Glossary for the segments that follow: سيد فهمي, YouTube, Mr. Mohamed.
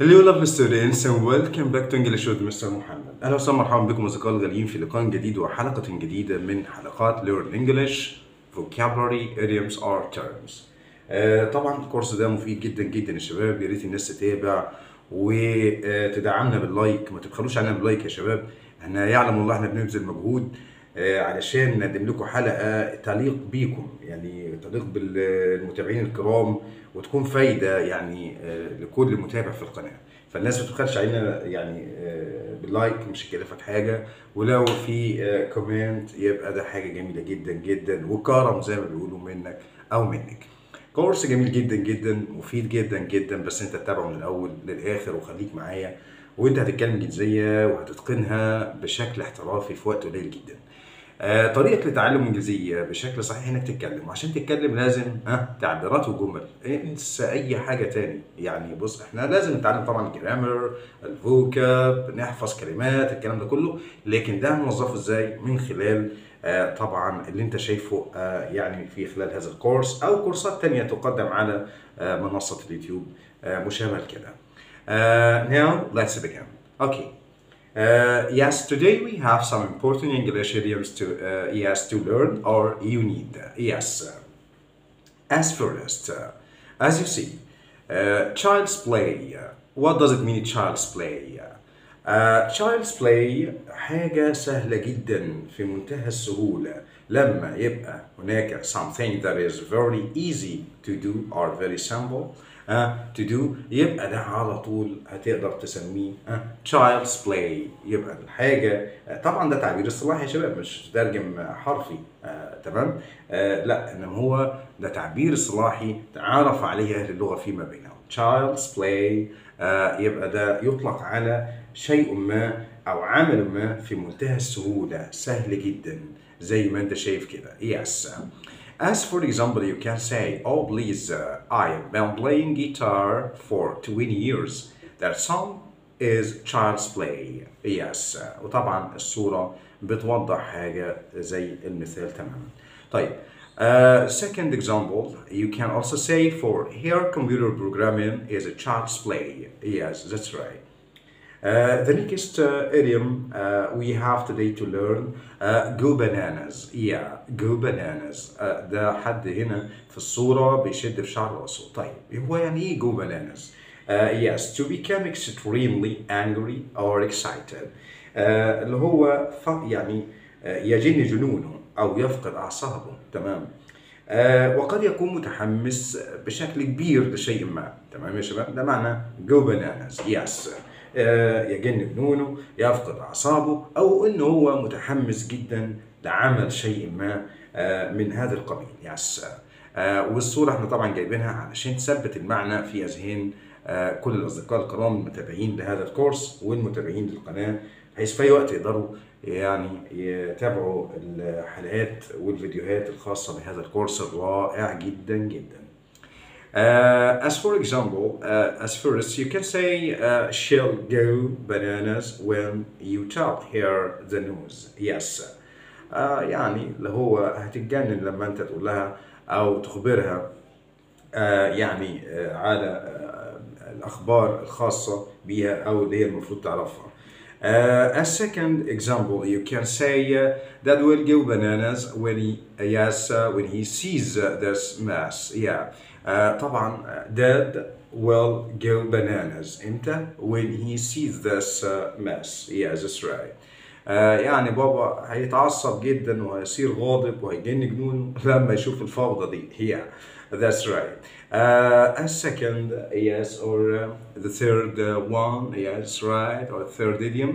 هلو لافلي ستودنتس اند ويلكم باك تو انجلش وذ مستر محمد. اهلا وسهلا مرحبا بكم اصدقائي الغاليين في لقاء جديد وحلقه جديده من حلقات ليرن انجلش فوكابولري idioms اور تيرمز. طبعا الكورس ده مفيد جدا جدا يا شباب، يا ريت الناس تتابع وتدعمنا باللايك، ما تبخلوش علينا باللايك يا شباب، احنا يعلم الله احنا بنبذل مجهود علشان نقدم لكم حلقه تليق بيكم، يعني تليق بالمتابعين الكرام وتكون فايده يعني لكل متابع في القناه. فالناس ما تبخلش علينا يعني باللايك، مش هتكلفك حاجه، ولو في كومنت يبقى ده حاجه جميله جدا جدا وكرم زي ما بيقولوا منك او منك. كورس جميل جدا جدا، مفيد جدا جدا، بس انت تتابعه من الاول للاخر وخليك معايا، وانت هتتكلم انجليزيه وهتتقنها بشكل احترافي في وقت قليل جدا. طريقه لتعلم الانجليزيه بشكل صحيح انك تتكلم، وعشان تتكلم لازم تعبيرات وجمل، انسى اي حاجه تاني. يعني بص، احنا لازم نتعلم طبعا الجرامر، الفوكاب، نحفظ كلمات، الكلام ده كله، لكن ده هنوظفه ازاي؟ من خلال طبعا اللي انت شايفه يعني في خلال هذا الكورس او كورسات تانيه تقدم على منصه اليوتيوب مشابهه لكده. Now let's begin. Okay. Yes, today we have some important English idioms to learn, or you need. Yes. As first, as you see, child's play. What does it mean, child's play? Child's play حاجة سهلة جدا، في منتهى السهولة، لما يبقى هناك something that is very easy to do or very simple to do، يبقى ده على طول هتقدر تسميه child's play. يبقى الحاجة طبعا ده تعبير اصطلاحي يا شباب، مش ترجم حرفي، تمام؟ لا، انما هو ده تعبير اصطلاحي تعرف عليه اهل اللغة فيما بينهم. child's play يبقى ده يطلق على شيء ما او عمل ما في منتهى السهوله، سهل جدا زي ما انت شايف كده. Yes. As for example, you can say, oh please, I have been playing guitar for 20 years. That song is child's play. Yes. وطبعا الصوره بتوضح حاجه زي المثال تماما. طيب second example, you can also say for here computer programming is a child's play. Yes, that's right. The next idiom we have today to learn, go bananas. Yeah, go bananas. ده حد هنا في الصورة بيشد في شعر راسه. طيب هو يعني ايه go bananas؟ Yes, to become extremely angry or excited. اللي هو يعني يجن جنونه أو يفقد أعصابه، تمام؟ وقد يكون متحمس بشكل كبير لشيء ما، تمام يا شباب؟ ده معنى go bananas. Yes. يجن جنونه، يفقد اعصابه، او انه هو متحمس جدا لعمل شيء ما من هذا القبيل. يس. والصوره احنا طبعا جايبينها علشان تثبت المعنى في اذهان كل الاصدقاء الكرام المتابعين لهذا الكورس والمتابعين للقناه، بحيث في اي وقت يقدروا يعني يتابعوا الحلقات والفيديوهات الخاصه بهذا الكورس الرائع جدا جدا. As for example, as first, you can say she'll go bananas when you tell her the news. Yes. يعني اللي هو هتتجنن لما انت تقول لها او تخبرها يعني على الاخبار الخاصه بيها او اللي هي المفروض تعرفها. As second example, you can say that will go bananas when he when he sees this mess. Yeah. طبعا dad will go bananas امتى؟ when he sees this mess. Yeah, that's right. يعني بابا هيتعصب جدا وهيصير غاضب وهيجن جنون لما يشوف الفوضى دي. Yeah, that's right. A second, yes, or the third one, yes, right, or third idiom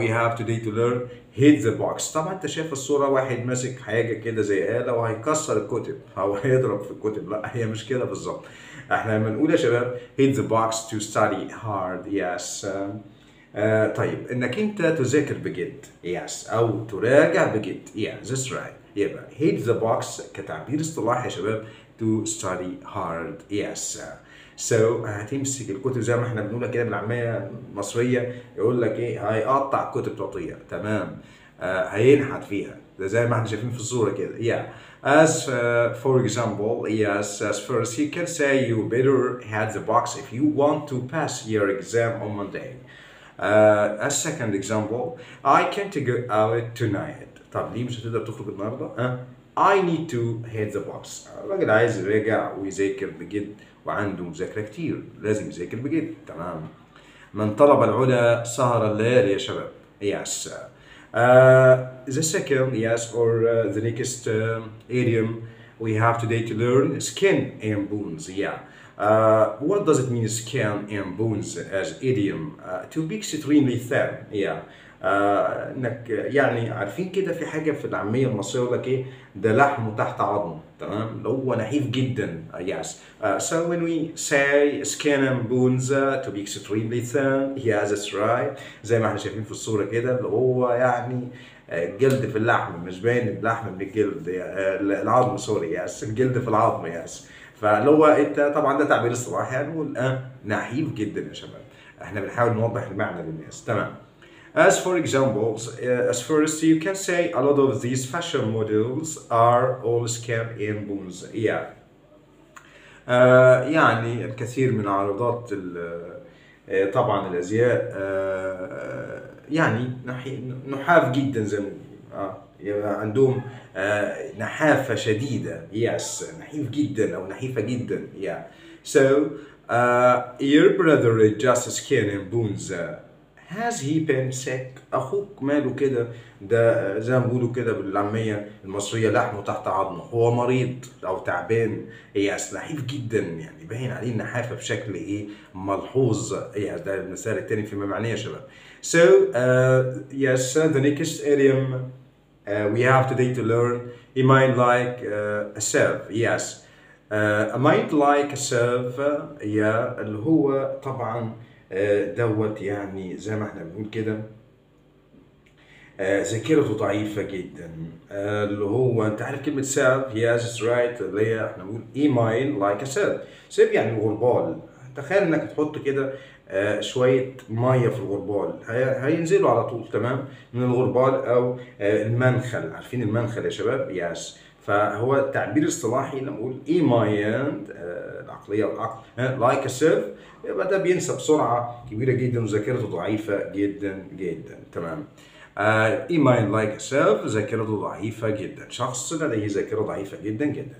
we have today to learn, hit the box. طبعا انت شايف الصوره، واحد ماسك حاجه كده زي آلة وهيكسر الكتب او هيضرب في الكتب، لا هي مش كده بالظبط. احنا لما نقول يا شباب hit the box to study hard. Yes. طيب انك انت تذاكر بجد. Yes. او تراجع بجد. Yeah, that's right. يبقى hit the box كتعبير اصطلاحي يا شباب to study hard. Yes. So هتمسك الكتب زي ما احنا بنقولها كده بالعاميه المصريه، يقول لك ايه؟ هيقطع الكتب تقطيع، تمام؟ هينحت فيها، ده زي ما احنا شايفين في الصوره كده. يا As for example, yes, as first he can say you better have the box if you want to pass your exam on Monday. As second example, I can't go out tonight. طب ليه مش هتقدر تخرج النهارده؟ I need to hit the box. الراجل عايز يراجع ويذاكر بجد وعنده مذاكرة كتير، لازم يذاكر بجد، تمام. من طلب العلا سهر الليالي يا شباب. Yes. The second, yes, or the next idiom we have today to learn, skin and bones. Yeah. What does it mean, skin and bones as idiom? To be extremely thin. Yeah. انك يعني عارفين كده في حاجه في العاميه المصريه يقول لك ايه ده لحمه تحت عظمه تمام اللي هو نحيف جدا yes so when we say skin and bones to be extremely thin yeah that's right زي ما احنا شايفين في الصوره كده اللي هو يعني الجلد في اللحم مش باين اللحم من الجلد العظم سوري yes الجلد في العظم yes فاللي هو انت طبعا ده تعبير اصطلاحي هنقول نحيف جدا يا شباب احنا بنحاول نوضح المعنى للناس تمام As for examples, as first you can say a lot of these fashion models are all skin and bones. Yeah. يعني الكثير من عارضات طبعا الازياء يعني نحاف جدا زي ما يبقى عندهم نحافة شديدة. Yes. نحيف جدا او نحيفة جدا. Yeah. So your brother is just skin and bones. Has he been sick? أخوك ماله كده ده زي ما بيقولوا كده بالعامية المصرية لحمه تحت عظمه هو مريض أو تعبان yes نحيف جدا يعني باين عليه النحافة بشكل إيه ملحوظ yes ده المثال التاني فيما معناه يا شباب. So yes the next idiom we have today to learn a mind like a serve yes a mind like a serve yeah اللي هو طبعا دوت يعني زي ما احنا بنقول كده ذاكرته ضعيفه جدا اللي هو انت عارف كلمه ساب yes right اللي هي احنا بنقول ايميل لايك ا ساب ساب يعني غربال تخيل انك تحط كده شويه ميه في الغربال هينزلوا على طول تمام من الغربال او المنخل عارفين المنخل يا شباب يس فهو تعبير اصطلاحي لما اقول اي مايند العقليه والعقل لايك سيرف يبقى ده بينسى بسرعه كبيره جدا وذاكرته ضعيفه جدا جدا تمام اي مايند لايك سيرف ذاكرته ضعيفه جدا شخص لديه ذاكره ضعيفه جدا جدا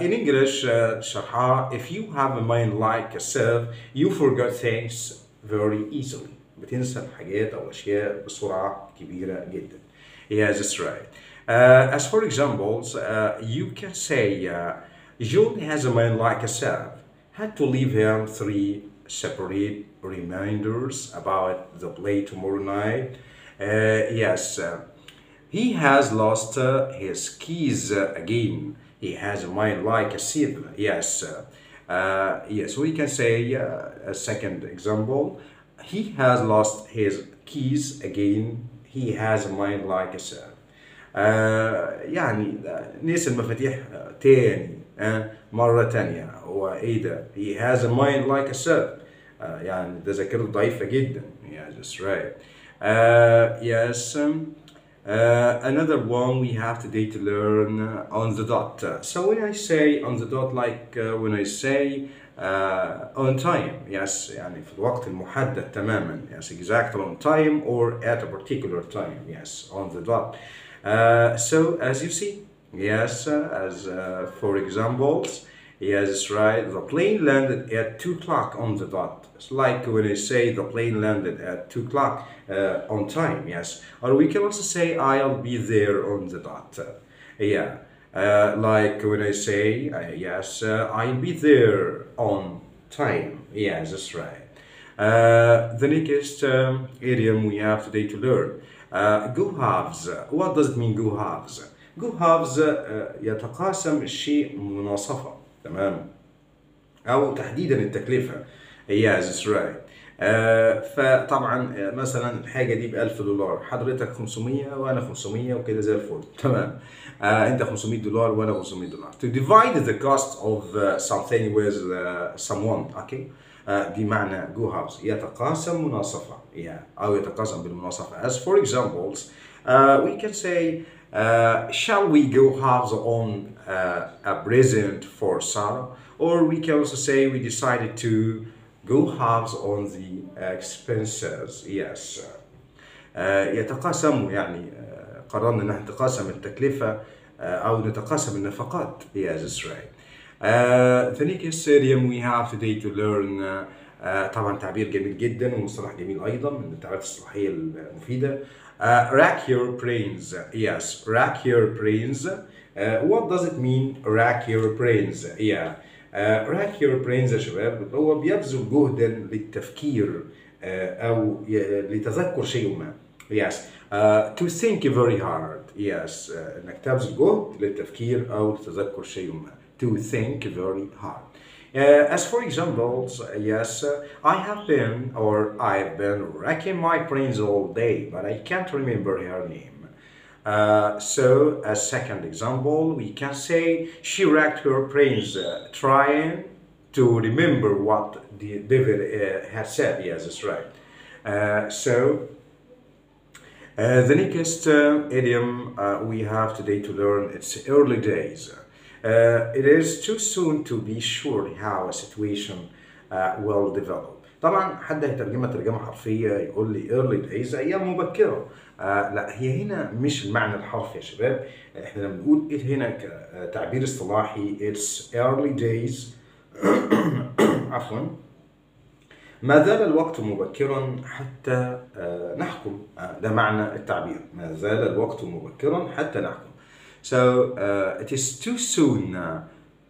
in English شرحها if you have a mind like yourself you forget things very easily بتنسى الحاجات او اشياء بسرعه كبيره جدا yes that's right as for examples, you can say June has a mind like a serf. Had to leave him 3 separate reminders about the play tomorrow night. Yes, he has lost his keys again. He has a mind like a serf. Yes, yes. We can say a second example. He has lost his keys again. He has a mind like a serf. يعني نسي المفاتيح تاني مرة تانية هو ايه ده؟ He has a mind like a serf يعني ده ذاكرته ضعيفة جدا yeah that's right yes another one we have today to learn on the dot so when I say on the dot like when I say on time yes يعني في الوقت المحدد تماما yes exactly on time or at a particular time yes on the dot so as you see yes as for examples yes right the plane landed at 2 o'clock on the dot it's like when I say the plane landed at 2 o'clock on time yes or we can also say I'll be there on the dot yeah like when I say yes I'll be there on time yes that's right the next idiom we have today to learn go halves. What does it mean go halves? Go halves يتقاسم الشيء مناصفة تمام أو تحديدا التكلفة. Yes, that's right. فطبعا مثلا الحاجة دي ب$1000 حضرتك 500 وأنا 500 وكده زي الفل تمام أنت $500 وأنا $500. To divide the cost of something with someone. Okay. دي معنى جو هاوس يتقاسم مناصفة yeah. أو يتقاسم بالمناصفة as for examples we can say Shall we go have the own a present for Sarah? Or we can also say we decided to go halves on the expenses. Yes. يتقاسموا يعني قررنا ان احنا نتقاسم التكلفه او نتقاسم النفقات. Yes, that's right. The next area we have today to learn طبعا تعبير جميل جدا ومصطلح جميل ايضا من التعبيرات الصحية المفيده. Rack your brains. Yes, rack your brains. What does it mean rack your brains? Yeah. rack your brains يا شباب هو بيبذل جهدا للتفكير او لتذكر شيء ما. Yes. To think very hard. Yes. انك تبذل جهد للتفكير او لتذكر شيء ما. To think very hard. As for examples, yes, I've been racking my brains all day, but I can't remember her name. So, as second example, we can say she racked her brains trying to remember what David had said. Yes, that's right. So, the next idiom we have today to learn, it's early days. It is too soon to be sure how a situation will develop. طبعا حد هيترجمها ترجمه حرفيه يقول لي early days ايام مبكره. لا هي هنا مش المعنى الحرفي يا شباب، احنا لما بنقول هنا كتعبير اصطلاحي it's early days عفوا ما زال الوقت مبكرا حتى نحكم. ده معنى التعبير، ما زال الوقت مبكرا حتى نحكم. So it is too soon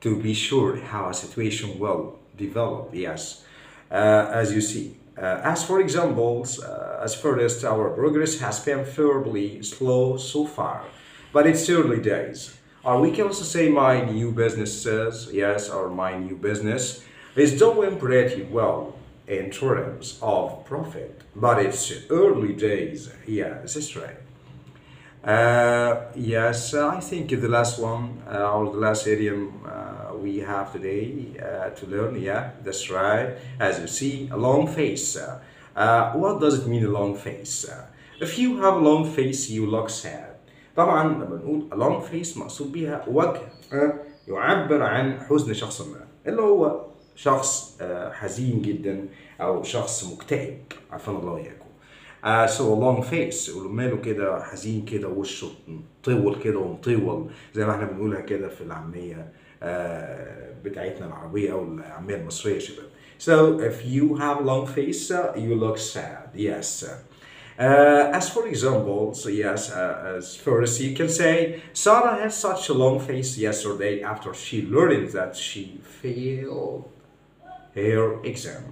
to be sure how a situation will develop. Yes, as you see. As for examples, as first, our progress has been fairly slow so far, but it's early days. Or we can also say my new businesses. Yes, or my new business is doing pretty well in terms of profit, but it's early days. Yeah, this is right. Yes, I think the last one or the last idiom we have today to learn. Yeah, that's right. As you see, a long face. What does it mean, a long face? If you have a long face, you look sad. طبعا لما نقول a long face مقصود بيها وجه يعبر عن حزن شخص ما، اللي هو شخص حزين جدا أو شخص مكتئب عفوا الله إياكم. So a long face ماله كده حزين كده وشه مطول كده ومطول زي ما احنا بنقولها كده في العامية بتاعتنا العربية أو العامية المصرية يا شباب. So if you have long face you look sad. Yes. As for examples, yes, as first you can say Sarah had such a long face yesterday after she learned that she failed her exam.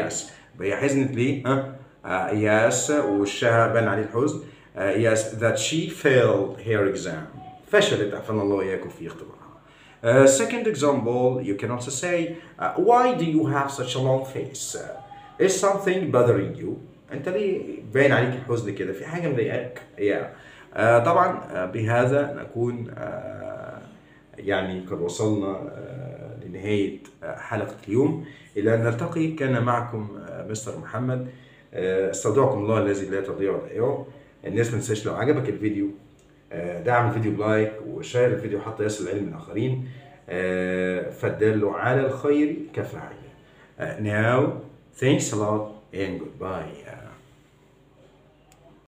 Yes. هي حزنت ليه؟ Yes, وشها بان عليه الحزن. Yes, that she failed her exam. فشلت عفانا الله وإياكم في اختبارها. Second example, you can also say, why do you have such a long face? Is something bothering you? أنت ليه باين عليك الحزن كده؟ في حاجة مضايقاك؟ Yeah. طبعا بهذا نكون يعني قد وصلنا لنهاية حلقة اليوم. إلى أن نلتقي كان معكم مستر محمد. استودعكم الله الذي لا تضيع ودائعه. الناس ما تنساش لو عجبك الفيديو دعم الفيديو بلايك وشير الفيديو حتى يصل العلم للاخرين. فالدل على الخير كفاعله. Now thanks a lot and goodbye.